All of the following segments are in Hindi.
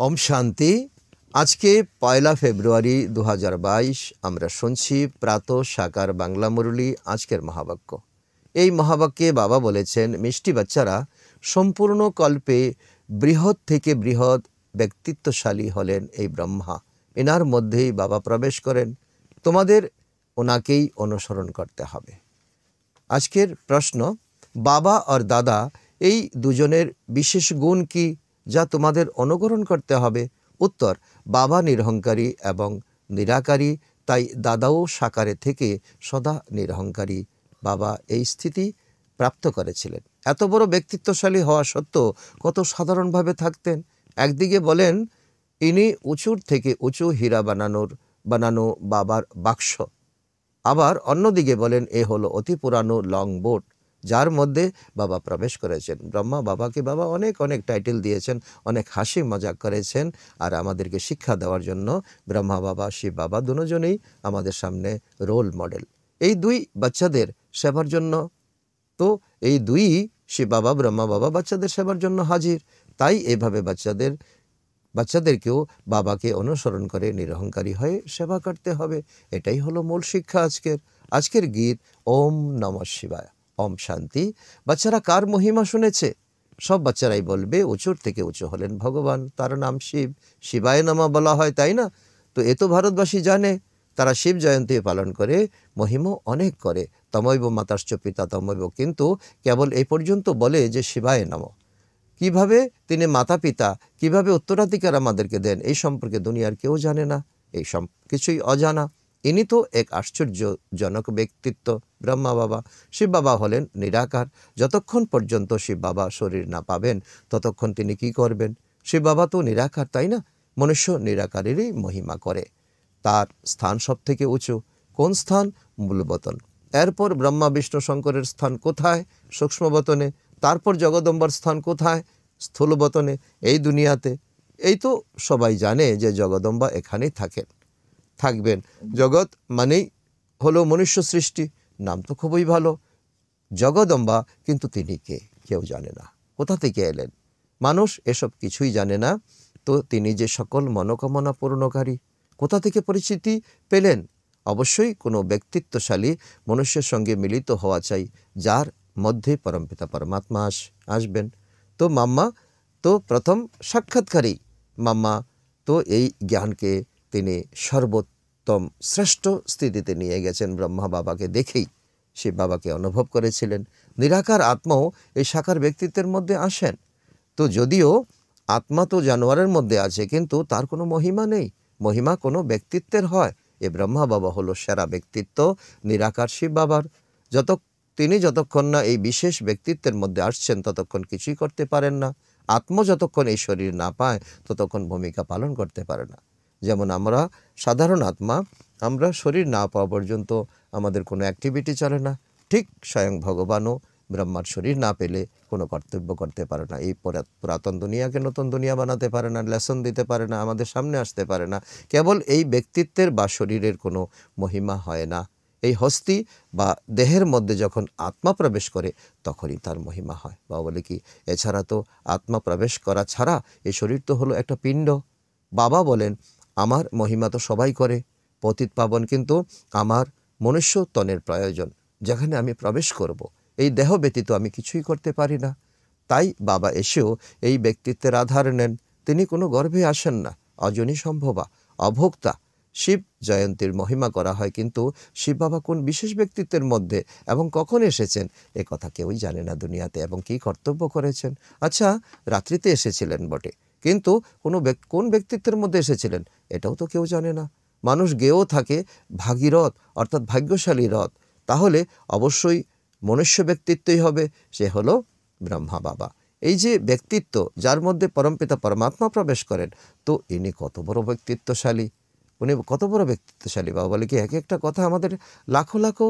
ओम शांति। आज के 1 फेब्रुआरी 2022 आमरा सुनছি প্রাতঃ সাকার বাংলা মুরলি। আজকের মহাবাক্য, এই মহাবাক্যে বাবা বলেছেন, মিষ্টি বাচ্চারা সম্পূর্ণ কল্পে বৃহৎ থেকে বৃহৎ ব্যক্তিত্বশালী হলেন এই ব্রহ্মা। এনার মধ্যেই বাবা প্রবেশ করেন, তোমাদের ওনাকেই অনুসরণ করতে হবে। আজকের প্রশ্ন, বাবা আর দাদা এই দুজনের বিশেষ গুণ কি যা তোমাদের অনুকরণ করতে হবে? উত্তর, বাবা নিরহংকারী এবং নিরাকারী, তাই দাদাও সাকারে থেকে সদা নিরহংকারী। বাবা এই স্থিতি প্রাপ্ত করেছিলেন। এত বড় ব্যক্তিত্বশালী হওয়া সত্ত্বেও কত সাধারণভাবে থাকতেন। একদিকে বলেন ইনি উঁচুর থেকে উঁচু হীরা বানানো বাবার বাক্স, আবার অন্যদিকে বলেন এ হলো অতি পুরানো লং বোট যার মধ্যে বাবা প্রবেশ করেছেন। ব্রহ্মা বাবাকে বাবা অনেক অনেক টাইটেল দিয়েছেন, অনেক হাসি মজা করেছেন। আর আমাদেরকে শিক্ষা দেওয়ার জন্য ব্রহ্মা বাবা, শিব বাবা দুজনেই আমাদের সামনে রোল মডেল। এই দুই বাচ্চাদের সেবার জন্য তো এই দুই শিব বাবা, ব্রহ্মা বাবা বাচ্চাদের সেবার জন্য হাজির। তাই এভাবে বাচ্চাদেরকেও বাবাকে অনুসরণ করে নিরহংকারী হয়ে সেবা করতে হবে। এটাই হলো মূল শিক্ষা আজকের গীত ওম নমঃ শিবায়। ओम शांति। बच्चारा कार महिमा शुने छे? सब बच्चाराई बोलबे उचुर थेके उचु हलेन भगवान, तार नाम शिव, शिवाय नमः बला हय, ताई ना? तो ए तो भारतवासी जाने, तारा शिव जयंती पालन करे, महिमा अनेक करे, तमैव माताश्च पिता तमैव, किन्तु केवल ए पर्यन्त बोले जे शिवाय नमः। কিভাবে তিনি মাতা পিতা, কিভাবে উত্তরাধিকার আমাদেরকে দেন এই সম্পর্কে দুনিয়ার কেউ জানে না, এই সব কিছুই অজানা। ইনি তো এক আশ্চর্যজনক ব্যক্তিত্ব। ব্রহ্মা বাবা, শিব বাবা হলেন নিরাকার। যতক্ষণ পর্যন্ত শিব বাবা শরীর না পাবেন ততক্ষণ তিনি কি করবেন? শিব বাবা তো নিরাকার, তাই না? মনুষ্য নিরাকারেরই মহিমা করে। তার স্থান সব থেকে উঁচু। কোন স্থান? মূলবতন। এরপর ব্রহ্মা বিষ্ণু শঙ্করের স্থান কোথায়? সূক্ষ্মবতনে। তারপর জগদম্বর স্থান কোথায়? স্থূলবতনে, এই দুনিয়াতে। এই তো সবাই জানে যে জগদম্বা এখানেই থাকবেন। জগৎ মানেই হলো মনুষ্য সৃষ্টি। নাম তো খুবই ভালো, জগদম্বা, কিন্তু তিনি কে কেউ জানে না, কোথা থেকে এলেন, মানুষ এসব কিছুই জানে না। তো তিনি যে সকল মনোকামনা পূর্ণকারী, কোথা থেকে পরিচিতি পেলেন? অবশ্যই কোনো ব্যক্তিত্বশালী মনুষ্যের সঙ্গে মিলিত হওয়া চাই, যার মধ্যে পরমপিতা পরমাত্মা আসবেন। তো মাম্মা তো প্রথম সাক্ষাৎকারী, মাম্মা তো এই জ্ঞানকে তিনি সর্বোত্তম শ্রেষ্ঠ স্থিতিতে নিয়ে গেছেন। ব্রহ্মা বাবাকে দেখেই শিব বাবাকে অনুভব করেছিলেন। নিরাকার আত্মাও এই সাকার ব্যক্তিত্বের মধ্যে আসেন। তো যদিও আত্মা তো জানোয়ারের মধ্যে আছে, কিন্তু তার কোনো মহিমা নেই। মহিমা কোনো ব্যক্তিত্বের হয়। এ ব্রহ্মা বাবা হলো সেরা ব্যক্তিত্ব নিরাকার শিব বাবার। তিনি যতক্ষণ না এই বিশেষ ব্যক্তিত্বের মধ্যে আসছেন ততক্ষণ কিছুই করতে পারেন না। আত্মা যতক্ষণ এই শরীর না পায় ততক্ষণ ভূমিকা পালন করতে পারে না। যেমন আমরা সাধারণ আত্মা, আমরা শরীর না পাওয়া পর্যন্ত আমাদের কোনো অ্যাক্টিভিটি চলে না। ঠিক স্বয়ং ভগবানও ব্রহ্মার শরীর না পেলে কোনো কর্তব্য করতে পারে না। এই পুরাতন দুনিয়াকে নতুন দুনিয়া বানাতে পারে না, লেসন দিতে পারে না, আমাদের সামনে আসতে পারে না। কেবল এই ব্যক্তিত্বের বা শরীরের কোনো মহিমা হয় না। এই হস্তি বা দেহের মধ্যে যখন আত্মা প্রবেশ করে তখনই তার মহিমা হয়। বা বলে কি, এছাড়া তো আত্মা প্রবেশ করা ছাড়া এই শরীর তো হলো একটা পিণ্ড। বাবা বলেন আমার মহিমা তো সবাই করে, পতিত পাবন, কিন্তু আমার মনুষ্য তনের প্রয়োজন, যেখানে আমি প্রবেশ করব। এই দেহ ব্যতীত আমি কিছুই করতে পারি না। তাই বাবা এসেও এই ব্যক্তিত্বের আধার নেন। তিনি কোনো গর্ভে আসেন না, অজনী সম্ভবা, অভোক্তা। শিব জয়ন্তীর মহিমা করা হয়, কিন্তু শিব বাবা কোন বিশেষ ব্যক্তিত্বের মধ্যে এবং কখন এসেছেন এ কথা কেউই জানে না দুনিয়াতে, এবং কি কর্তব্য করেছেন। আচ্ছা, রাত্রিতে এসেছিলেন বটে, কিন্তু কোন ব্যক্তিত্বের মধ্যে এসেছিলেন এটাও তো কেউ জানে না। মানুষ গেয়েও থাকে ভাগীরথ, অর্থাৎ ভাগ্যশালী রথ, তাহলে অবশ্যই মনুষ্য ব্যক্তিত্বই হবে। সে হলো ব্রহ্মা বাবা। এই যে ব্যক্তিত্ব যার মধ্যে পরমপিতা পরমাত্মা প্রবেশ করেন, তো ইনি কত বড় ব্যক্তিত্বশালী, উনি কত বড় ব্যক্তিত্বশালী। বাবা বলে কি, এক একটা কথা আমাদের লাখো লাখো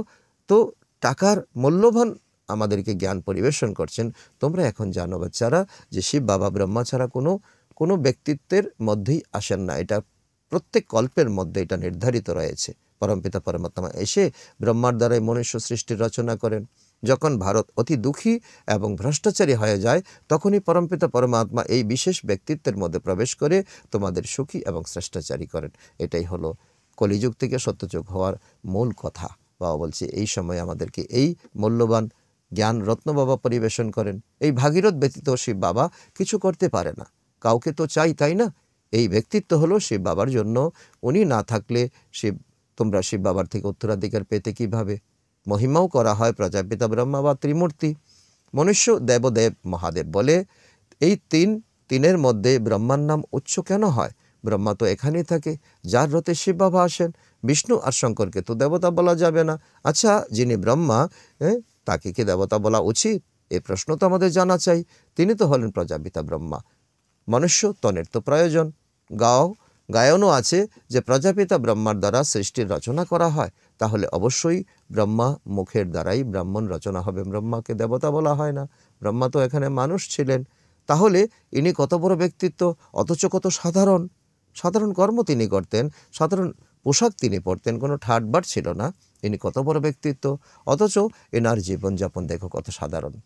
তো টাকার মূল্যবান আমাদেরকে জ্ঞান পরিবেশন করছেন। তোমরা এখন জানো বাচ্চারা যে শিব বাবা ব্রহ্মা ছাড়া কোনো ব্যক্তিত্বের মধ্যেই আসেন না। এটা প্রত্যেক কল্পের মধ্যে এটা নির্ধারিত রয়েছে। পরমপিতা পরমাত্মা এসে ব্রহ্মার দ্বারাই মনুষ্য সৃষ্টির রচনা করেন। जखन भारत अति दुखी एवं भ्रष्टाचारी हो जाए तखनी परमपिता परमात्मा ये विशेष व्यक्तित्वेर मध्य प्रवेश करे तोमादेर सुखी एवं श्रेष्ठाचारी करें। एटाई हलो कलिजुग थेके सत्यजुग होवार मूल कथा। बाबा बोलछे एई समय आमादेरके एई मूल्यवान ज्ञान रत्न बाबा परिवेशन करें। एई भागीरथ व्यतीत शिव बाबा किछु करते पारे ना, काउके तो चाई ताई ना। एई व्यक्तित्व हलो शिव बाबार जन्य, उनी ना थाकले शिव तुम्हरा शिव बाबार थेके उत्तराधिकार पेते किभाबे। महिमाओ करा हय प्रजापिता ब्रह्मा बा त्रिमूर्ति मनुष्य देवदेव महादेव बोले। एई तीन तीनेर मध्य ब्रह्मार नाम उच्च केन हय? ब्रह्मा तो एखानेई थाके, जार रथे शिव बाबा आसेन। विष्णु और शंकर के तो देवता बला जाबे ना। अच्छा, जिनि ब्रह्मा ताके कि देवता बला उचित? ए प्रश्न तो आमादेर जाना चाहि। तिनि तो हलेन प्रजापिता ब्रह्मा। मनुष्य तनेर तो प्रयोजन, गाओ गायनो आछे जे प्रजापिता ब्रह्मार द्वारा सृष्टिर रचना करा हय, ताहले अवश्यई ब्रह्मा मुखेर द्वाराई ब्राह्मण रचना हबे। ब्रह्मा के देवता बला हय ना, ब्रह्मा तो एखाने मानुष छिलेन। ताहले इनि कत बड़ व्यक्तित्व, अथच कत साधारण। साधारण कर्म तिनि करतेन, साधारण पोशाक तिनि पड़तेन, कोनो ठाटबाट छिलो ना। इनि कत बड़ व्यक्तित्व, अथच एनार जीवन यापन देखो कत साधारण।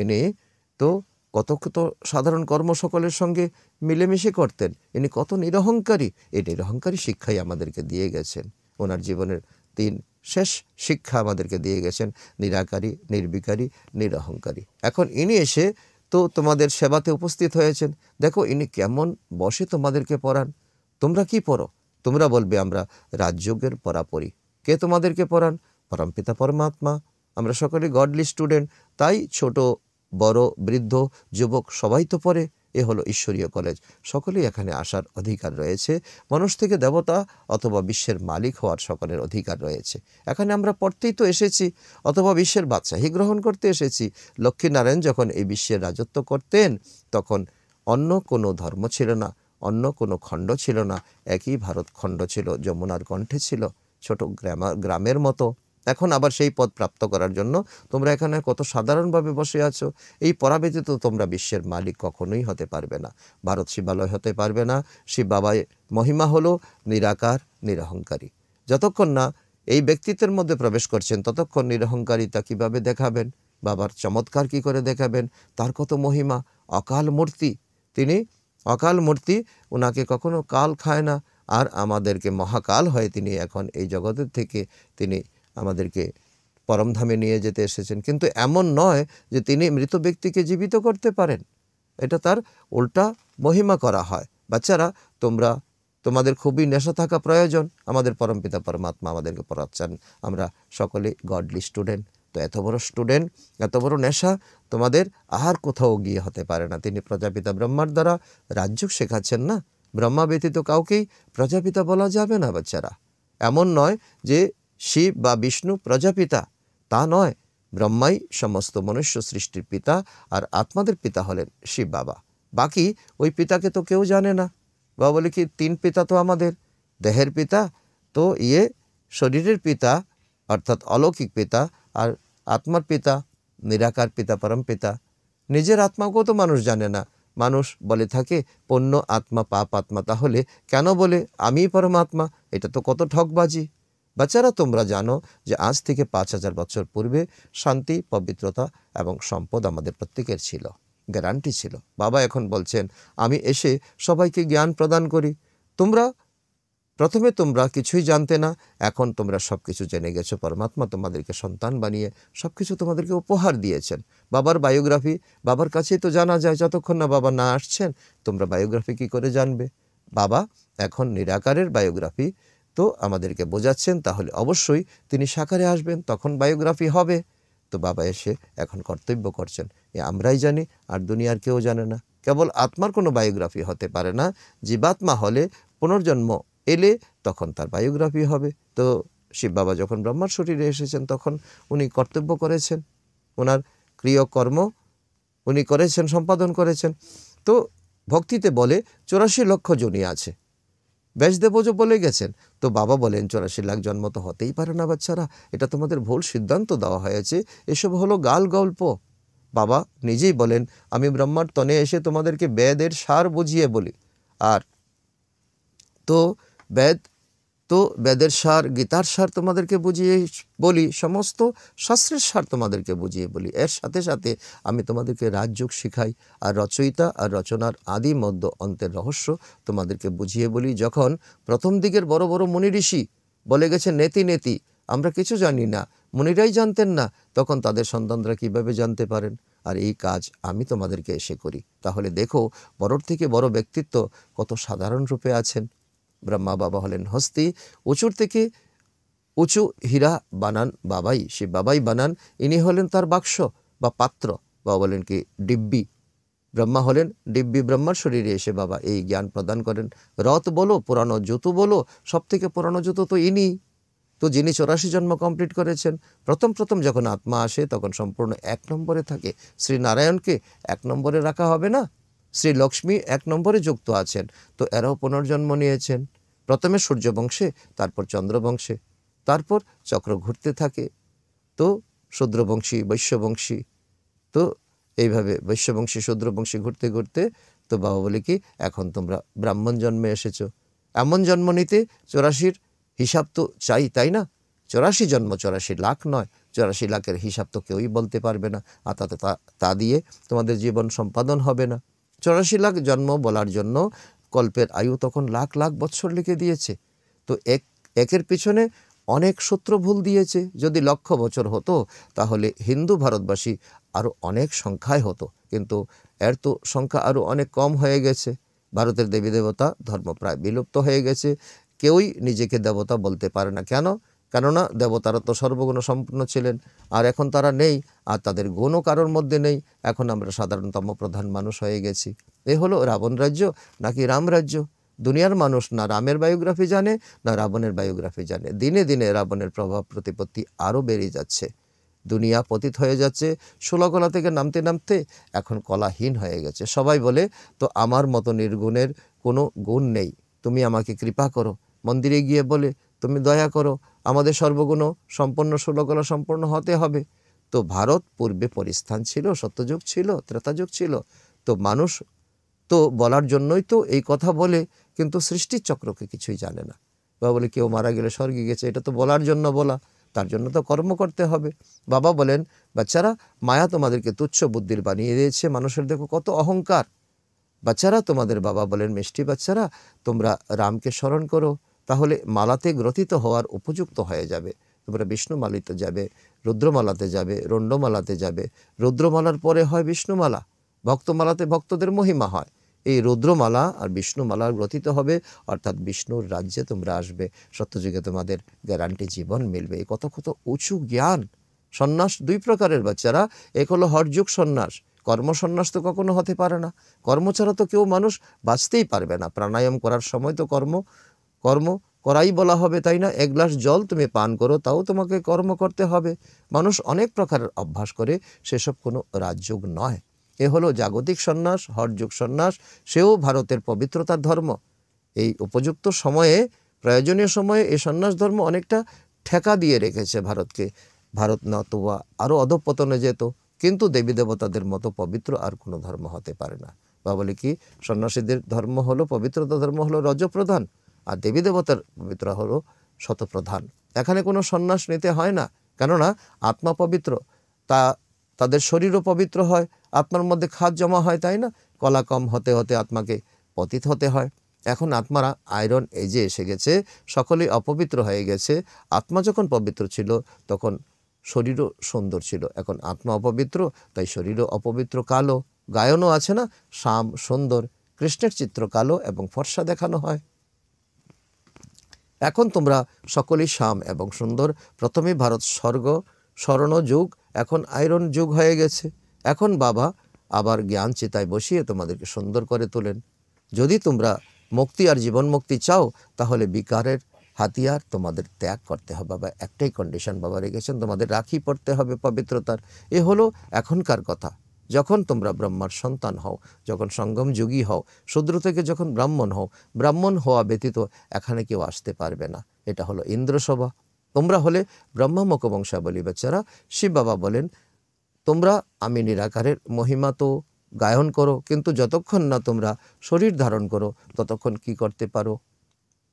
इनि तो कत कत साधारण कर्म सकलेर संगे मिलेमिशे करतें। इनि कत निरहंकारी। ए निरहंकारी शिक्षाई आमादेरके दिए गेछेन। ओनार जीवनेर तीन शेष शिक्षा आमादेरके दिए गेछेन, निराकारी, निर्विकारी, निरहंकारी। एखन इनि एसे तो तोमादेर सेवाते उपस्थित हयेछेन। देखो इनि केमन बसे तोमादेरके पढ़ान। तोमरा कि पढ़ो? तोमरा बोलबे आमरा राजयोगेर परापरि। के तोमादेरके पढ़ान? परमपिता परमात्मा। आमरा सकले गडलि स्टूडेंट, ताई छोटो बड़ो वृद्ध युवक सबाई तो पड़े। ए हलो ईश्वरीय कलेज, सकले एखाने आसार अधिकार रयेछे। मानुष थेके देवता अथवा विश्वेर मालिक होवार सकलेर अधिकार रयेछे। एखाने आमरा पढ़तेई तो एसेछि, अथवा विश्वेर बादशाही ग्रहण करते एसेछि। लक्ष्मीनारायण जखन ए विश्वेर राजत्व करतेन तखन अन्य कोनो धर्म छिलो ना, अन्य कोनो खंड छिलो ना। एकई भारत खंड छिलो, यमुनार कण्ठे छिलो, छोटो ग्रामेर मतो। एखन आबार सेई पद प्राप्त करार जन्य तोमरा एखाने कत साधारणभावे बसे आछो। एई पराव्यतीत तोमरा विश्वेर मालिक कखनोई हते पारबे ना, भारत शिवालय हते पारबे ना। शिव बाबार महिमा हलो निराकार, निरहंकारी। जतक्षण ना एई व्यक्तित्वेर मध्य प्रवेश करछेन ततक्षण निरहंकारिता किभाबे देखाबेन, बाबार चमत्कार कि करे देखाबेन, तार कत महिमा। अकाल मूर्ति, तिनि अकाल मूर्ति, ओनाके कखनो काल खाय ना। आर आमादेरके महाकाल हये तिनि एखन एई जगतेर थेके तिनि आमादेरके परमधामे निये जेते एसेछेन। किन्तु एमन नय जे तिनि मृत व्यक्तिके जीवित करते पारेन, एटा तार उल्टा महिमा करा हय। बाच्चारा, तोमरा तोमादेर खुबই নেশা থাকা প্রয়োজন। আমাদের परमपिता परमात्मा আমাদেরকে পড়াচ্ছেন। আমরা সকলে গডলি স্টুডেন্ট। তো এত বড় স্টুডেন্ট, এত বড় নেশা তোমাদের আর কোথাও গিয়ে হতে পারে না। তিনি প্রজাপিতা ব্রহ্মার দ্বারা রাজযোগ শেখাচ্ছেন না। ব্রহ্মা ব্যতীত কাউকেই প্রজাপিতা বলা যাবে না। বাচ্চারা, এমন নয় যে शिव बा विष्णु प्रजापिता, ता नय। ब्रह्माई समस्त मनुष्य सृष्टिर पिता और आत्मादेर पिता हलेन शिव बाबा। बाकी ओई पिता के तो केउ जाने ना। बाबा बोले कि तीन पिता तो आमादेर, देहेर पिता तो ये शरीरेर पिता अर्थात अलौकिक पिता, और आत्मार पिता निराकार पिता परम पिता। निजेर आत्माकेओ तो मानुष जाने ना। मानुष बोले थाके पुण्य आत्मा, पाप आत्मा। ताहले केन बोले आमी परमात्मा? एटा तो कत ठकबाजी। বাচ্চারা, তোমরা জানো যে আজ থেকে 5000 বছর পূর্বে শান্তি, পবিত্রতা এবং সম্পদ আমাদের প্রত্যেকের ছিল, গ্যারান্টি ছিল। বাবা এখন বলছেন আমি এসে সবাইকে জ্ঞান প্রদান করি। তোমরা প্রথমে তোমরা কিছুই জানতে না, এখন তোমরা সবকিছু জেনে গেছো। পরমাত্মা তোমাদেরকে সন্তান বানিয়ে সবকিছু তোমাদেরকে উপহার দিয়েছেন। বাবার বায়োগ্রাফি বাবার কাছেই তো জানা যায়। যতক্ষণ না বাবা না আসছেন তোমরা বায়োগ্রাফি কি করে জানবে? বাবা এখন নিরাকারের বায়োগ্রাফি तो आमादेरके बोझाচ্ছেন। ताहले अवश्यई तिनि साकारे आसबेन, तखन बायोग्राफी हबे। तो बाबा एसे एखन कर्तव्य करछेन। ए आमराई जानी, आर दुनियार केउ जाने ना। केवल आत्मार कोनो बायोग्राफी होते पारे ना। जीवात्मा हले पुनर्जन्म एले तखन तार बायोग्राफी हबे। तो शिव बाबा जखन ब्रह्मार शरीरे एसेछेन तखन उनि कर्तव्य करेछेन, ओनार क्रियाकर्म उनि करेछेन, सम्पादन करेछेन। तो भक्तिते बोले 84 लक्ष जनी आछे, ব্যাসদেবও যে বলে গেছেন। তো বাবা বলেন 84 লাখ জন্ম তো হতেই পারে না। বাচ্চারা, এটা তোমাদের ভুল সিদ্ধান্ত দেওয়া হয়েছে, এসব হলো গাল গল্প। বাবা নিজেই বলেন আমি ব্রহ্মার তনে এসে তোমাদেরকে বেদের সার বুঝিয়ে বলি। আর তো বেদ तो वेदर सार गीतार सार तुम्हादेरके बुझिए बोली समस्त शास्त्र सार तुम्हादेरके बुझिए बोली एर साथे साथे आमी तुम्हादेरके राजयोग शिखाई और रचयिता और रचनार आदि मध्य अंतेर रहस्य तुम्हादेरके बुझिए बोली। जखन प्रथम दिकेर बड़ बड़ मुनि ऋषि बोले गेछे नेति नेति आमरा किछु जानी ना मुनिराई जानतें ना तखन तादेर सन्तानरा किभाबे जानते पारेन और ये काज आमी तुम्हादेरके एसे करी। ताहले देखो बड़ोर थेके बड़ व्यक्तित्व कत साधारण रूपे आछेन। ब्रह्मा बाबा हलन हस्ती उचुर थेके उचु हीरा बानान बाबाई से बाबाई बानान इनी हलन तार बाक्स बा पात्र बा बोलें कि डिब्बी। ब्रह्मा हलन डिब्बी ब्रह्मार शरीरे एसे बाबा ये ज्ञान प्रदान करें। रथ बोलो पुरानो जूतो बोलो सबथेके पुरानो जूतो तो इनी तो जिनी 84 जन्म कमप्लीट करेछेन। प्रथम प्रथम जखन आत्मा आसे तखन सम्पूर्ण 1 নম্বরে थाके। श्री नारायण के 1 নম্বরে रखा होबे ना, श्री लक्ष्मी 1 নম্বরে जुक्त आछेन। तो एराओ पुनर्जन्म नियेछेन, प्रथमे सूर्य वंशे तारपर चंद्र वंशे तारपर चक्र घुरते थाके। तो शूद्रवंशी वैश्यवंशी तो एइभावे वैश्यवंशी शूद्रवंशी घुरते घुरते तो बाबा बोले कि एखन तोमरा ब्राह्मण जन्मे एसेछो। एमन जन्म निते 84 हिसाब तो चाई ताई ना, 84 जन्म 84 লাখ नय, 84 লাখের हिसाब तो केउई बोलते पारबे ना। आताते ता दिए तोमादेर जीवन सम्पादन होबे ना। 84 লাখ जन्म बोलार जन्य कल्पेर आयु तखन लाख लाख बत्सर लिखे दिएछे। तो एक एकेर पिछने अनेक सूत्र भूल दिएछे। यदि लक्ष बचर हतो ताहले हिंदू भारतबासी आरो अनेक संख्याय हतो, किन्तु एर तो संख्या आरो अनेक कम हये गेछे। भारतेर देवी देवता धर्म प्राय विलुप्त हये गेछे, केउई निजेके देवता बोलते पारे ना। केन केनना देवतारा तो सर्वगुण सम्पन्न छिलेन और एखन तारा नेई और तादेर गुणो कारोर मध्य नेई। एखन आमरा साधारणतम प्रधान मानुष हये गेछि। ए हलो रावण राज्य नाकि राम राज्य। दुनियार मानुष ना रामेर बायोग्राफी जाने ना रावणेर बायोग्राफी जाने। दिने दिने रावणेर प्रभाव प्रतिपत्ति आरो बेड़े जाच्छे, दुनिया पतित हये जाच्छे। षोलकला थेके नामते नामते एखन कलाहीन हये गेछे। सबाई बोले तो आमार मतो निर्गुणेर कोनो गुण नेई, तुमि आमाके कृपा करो। मंदिरे गिये बोले तुमि दया करो, आमादेर सर्वगुण सम्पन्न षोलकला सम्पन्न होते हबे। तो भारत पूर्वे परिस्थान छिलो, सत्ययुग छिलो, त्रेतायुग छिलो। तो मानुष तो बोलार जन्नोई तो एई कथा बोले, किन्तु सृष्टि चक्रके किछुई जाने ना। बाबा बोले केउ मारा गेले स्वर्गे गेछे एटा तो बोलार जन्य बोला, तार जन्य तो कर्म करते हबे। बाबा बोलेन बाच्चारा माया तोमादेरके तुच्छ बुद्धिर बानिये दियेछे। मानुषेर देखो कत अहंकार। बाच्चारा तोमादेर बाबा बोलेन मिष्टि बाच्चारा तोमरा रामके स्मरण करो, ताहले मालाते ग्रथित होवार उपयुक्त हये जाबे। तोमरा विष्णुमालाते जाबे, रुद्रमालाते जाबे, रण्डमालाते जाबे। रुद्रमालार परे हय विष्णुमाला, भक्तमालाते भक्तदेर महिमा हय। এই রুদ্রমালা আর বিষ্ণুমালা গ্রথিত হবে, অর্থাৎ বিষ্ণুর রাজ্যে তোমরা আসবে, সত্যযুগে তোমাদের গ্যারান্টি জীবন মিলবে। এই কত কত উঁচু জ্ঞান। সন্ন্যাস 2 প্রকারের বাচ্চারা। এক হলো হরযুগ সন্ন্যাস, কর্মসন্ন্যাস তো কখনো হতে পারে না। কর্ম ছাড়া তো কেউ মানুষ বাঁচতেই পারবে না। প্রাণায়াম করার সময় তো কর্ম কর্ম করাই বলা হবে, তাই না? এক গ্লাস জল তুমি পান করো, তাও তোমাকে কর্ম করতে হবে। মানুষ অনেক প্রকারের অভ্যাস করে, সেসব কোনো রাজযোগ নয়। ए हलो जागतिक सन्न्यास, हरजुग सन्न्यास। सेओ भारतेर पवित्रतार धर्म। एई उपयुक्त समये प्रयोजनीय समये एई सन्न्यास धर्म अनेकटा ठेका दिए रेखेछे भारतके। भारत ना तो आरो अधपतने जेत, किन्तु देवी देवतादेर मतो पवित्र आर कोनो धर्म होते पारे ना। बाबा बोले कि सन्न्यासीदेर धर्म हलो, पवित्रता धर्म हलो रजप्रधान आर देवी देवतार पवित्रता हलो शतप्रधान। एखाने कोनो सन्न्यास निते हय ना, केनना आत्मा पवित्र, ता तादेर शरीरও पवित्र হয়, आत्मार मध्य खाद जमा হয়, তাই না? কলা কম হতে হতে আত্মাকে পতিত হতে হয়। এখন আত্মারা আয়রন এজে এসে গেছে, সকলেই অপবিত্র হয়ে গেছে। আত্মা যখন পবিত্র ছিল তখন শরীরও সুন্দর ছিল, এখন আত্মা অপবিত্র তাই শরীরও অপবিত্র। কালো গায়নও আছে না, শ্যাম সুন্দর, কৃষ্ণের চিত্র কালো এবং ফর্সা দেখানো হয়। এখন তোমরা সকলেই শ্যাম এবং সুন্দর। প্রথমে ভারত স্বর্গ স্বর্ণ যুগ, এখন আয়রন যুগ হয়ে গেছে। এখন বাবা আবার জ্ঞান চেতায় বসিয়ে তোমাদেরকে সুন্দর করে তোলেন। যদি তোমরা মুক্তি আর জীবন মুক্তি চাও তাহলে বিকারের হাতিয়ার তোমাদের ত্যাগ করতে হবে। বাবা একটাই কন্ডিশন বাবা রেখেছেন, তোমাদের রাখি পড়তে হবে পবিত্রতার। এ হলো এখনকার কথা। যখন তোমরা ব্রহ্মার সন্তান হও, যখন সঙ্গম যোগী হও, শূদ্র থেকে যখন ব্রাহ্মণ হও, ব্রাহ্মণ হওয়া ব্যতীত এখানে কেউ আসতে পারবে না। এটা হলো ইন্দ্রসভা। তোমরা হলে ব্রহ্মমুখ বংশাবলী বাচ্চারা। শিব বাবা বলেন তোমরা আমি নিরাকারের মহিমা তো গায়ন করো, কিন্তু যতক্ষণ না তোমরা শরীর ধারণ করো ততক্ষণ কি করতে পারো?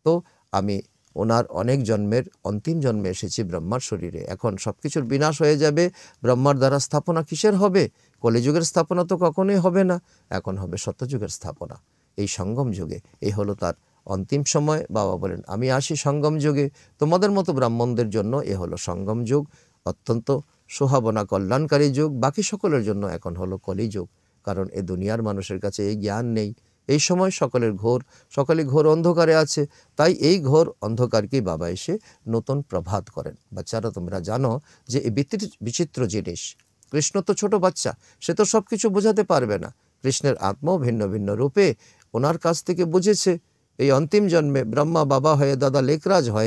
তো আমি ওনার অনেক জন্মের अंतिम जन्मे এসেছে ব্রহ্মার শরীরে। এখন সবকিছুর বিনাশ হয়ে যাবে, ব্রহ্মার দ্বারা স্থাপনা কিসের হবে? কলিযুগের স্থাপনা তো কখনোই হবে না, এখন হবে সত্যযুগের স্থাপনা। এই সঙ্গম যুগে এই হলো তার अंतिम समय। बाबा बोलें आमी आशी संगम जुगे तुम्हारे मतो ब्राह्मणदेर जन्नो ए हलो संगम जुग, अत्यंत शोभाबना कल्याणकारी जुग। बाकी सकलेर जन्नो एखन हलो कलि जुग, कारण ए दुनियार मानुषेर काछे ए ज्ञान नेई। ए समय सकलेर घोर, सकले घोर अंधकारे आछे, ताई ए घोर अंधकारके बाबा एसे नतून प्रभात करें। बाच्चारा तोमरा जानो जे ए बिचित्र जिनिस, कृष्ण तो छोटो बाच्चा, से तो सबकिछु बोझाते पारबे ना। कृष्णेर आत्माओ भिन्न भिन्न रूपे ओनार काछ थेके बुझेछे। এই अंतिम जन्मे ब्रह्मा बाबा है, दादा लेकराज है,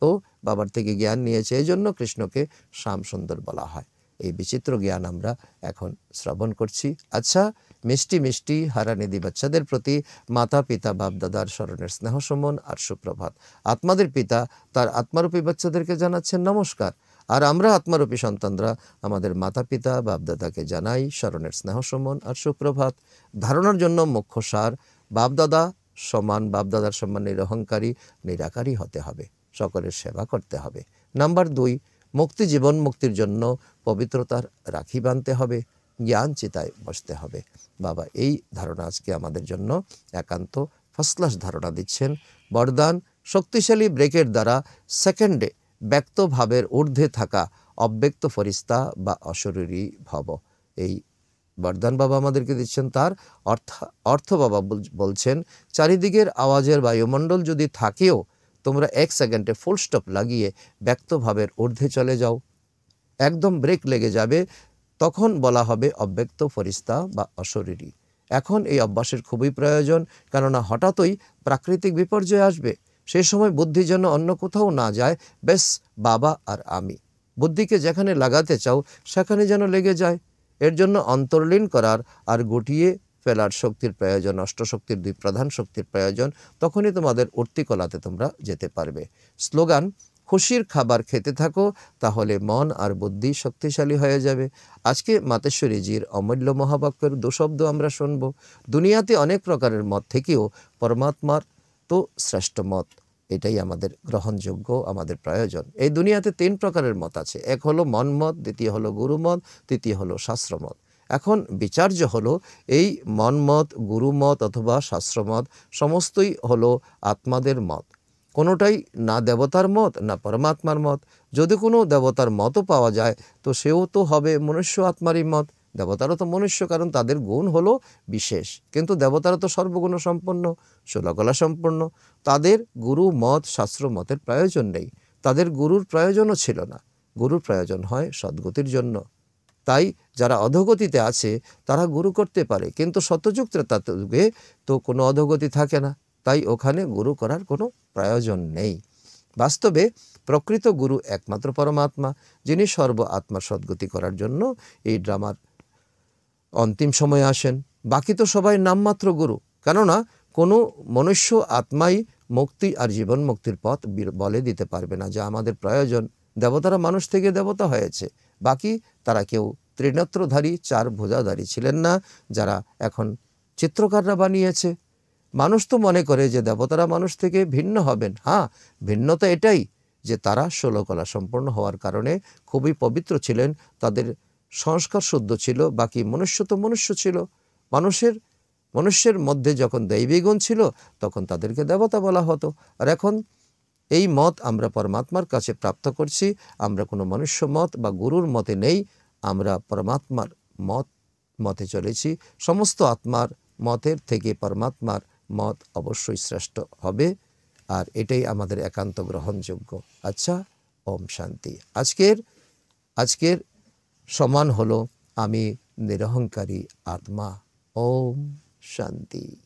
तो बाबार थेके ज्ञान निये एजन्य कृष्ण के श्याम सुंदर बला है। ये विचित्र ज्ञान आमरा एखन श्रवण करछि। अच्छा, मिष्टि मिष्टि हारानिधि बाच्चादेर प्रति माता पिता बाप दादार शरणेर स्नेह सुमन और सुप्रभात। आत्मादेर पिता तार आत्मारूपी बाच्चादेरके जानाच्छेन नमस्कार, और आमरा आत्मारूपी सन्तानरा आमादेर माता पिता बाप दादाके जानाई शरणेर स्नेह सुमन और सुप्रभात। धारणार जन्य मुख्य सार बाप दादा समान, बाप दादार सम्मान निरहंकारी निराकारी होते हबे, सकलेर सेवा करते हबे। नम्बर दुई, मुक्ति जीवन मुक्तिर जन्य पवित्रतार राखी बांधते हबे, ज्ञान चिताय बसते हबे। बाबा एई धारणा आजके आमादेर जन्य एकान्त फर्स्ट क्लास धारणा दिच्छेन। वरदान शक्तिशाली ब्रेकेर द्वारा सेकेंडे व्यक्त भावेर ऊर्ध्वे थाका अव्यक्त फरिश्ता बा अशरीरी भव। एई वरदान बाबा आमादेरके दिच्छेन। तार अर्थ बाबा बोलछेन चारिदिकेर आवाजेर वायुमंडल जदि थाकेओ तोमरा एक सेकेंडे फुल स्टप लागिए व्यक्त भावेर ऊर्ध्वे चले जाओ, एकदम ब्रेक लेगे जाबे, तखन बला हबे अव्यक्त फरिश्ता बा अशरीरी। एखन एई अभ्यासेर खूबई प्रयोजन, कारणा हठातई प्राकृतिक विपर्यय आसबे, सेई समय बुद्धि जेन अन्य कोथाओ ना जाय, बेस बाबा आर आमी। बुद्धिके जेखाने लागाते चाओ सेखाने जेन लेगे जाय, एर जन्य अंतर्लीन करार और गुटिए फेलार शक्तिर प्रयोजन, अष्टशक्तिर दुई प्रधान शक्तिर प्रयोजन, तखोनी तोमादेर उठती कलाते तोमरा जेते पारबे। स्लोगान खुशिर खाबार खेते थाको ताहले मन और बुद्धि शक्तिशाली हये जाबे। आज के मातेश्वरीजीर अमूल्य महावाक्येर दुशब्द आमरा शुनबो। दुनियाते अनेक प्रकारेर मत थेकेओ परमात्मार तो श्रेष्ठ मत, एटाई आमादेर ग्रहणयोग्य, आमादेर प्रयोजन। ए दुनियाते तीन प्रकारेर मत आछे, एक हलो मन मत, द्वितीय हलो गुरु मत, तृतीय हलो शास्त्र मत। एखन विचार्य हलो एई मन मत, गुरु मत अथवा शास्त्र मत समस्तई हलो आत्मादेर मत, कोनोटाई ना देवतार मत ना परमात्मार मत। यदि कोनो देवतार मतो पावा जाय तो सेओ तो हबे मनुष्य आत्मारई मत। देवतारा तो मनुष्य, कारण तादेर गुण हलो विशेष, किन्तु देवतारा तो सर्वगुण सम्पन्न, षोलकला सम्पन्न। तादेर गुरु मत शास्त्र मतेर प्रयोजन नेई, तादेर गुरुर प्रयोजनও छिलो ना। गुरुर प्रयोजन हय सद्गतिर जन्य, ताई जारा अधोगतिते आछे तारा गुरु करते पारे, किन्तु सत्ययुग त्रेतायुगे तो कोनो अधोगति थाके ना, ताई ओखाने गुरु करार कोनो प्रयोजन नेई। वास्तवे प्रकृत गुरु एकमात्र परमात्मा, जिनि सर्व आत्मा सद्गति करार जन्य एई ड्रामार अंतिम समय आसेन। बाकी तो सबाई नाममात्र गुरु, केनना कोनो मनुष्य आत्माई मुक्ति और जीवन मुक्तिर पथ बले दीते पारबे ना, जा आमादेर प्रयोजन। देवतारा मानुष थेके देवता हयेछे, बाकी तारा केउ त्रिनेत्रधारी चार भुजाधारी छिलेन ना, जारा एखन चित्रकाररा बानियेछे। मानुष तो मने करे जे देवतारा मानुष थेके भिन्न हबेन। हाँ, भिन्नता एटाई जे तारा षोलकला सम्पन्न होवार कारणे खूबई पवित्र छिलेन, तादेर संस्कार शुद्ध छिलो। बाकी मनुष्य तो मनुष्य छिलो, मानुषेर मनुष्यर मध्य जखन दैवी गुण छिलो तखन तादेरके देवता बला हतो। और एखन एई मत आमरा परमात्मार काछे प्राप्त करछि, आमरा कोनो मनुष्य मत बा गुरुर मते नेई, आमरा परमात्मार मते चलेछि। समस्त आत्मार मतेर थेके परमात्मार मत अवश्यई श्रेष्ठ हबे, और एटाई आमादेर एकान्त ग्रहणयोग्य। अच्छा, ओम शांति। आजकेर समान हलो आमी निरहंकारी आत्मा। ओम शांति।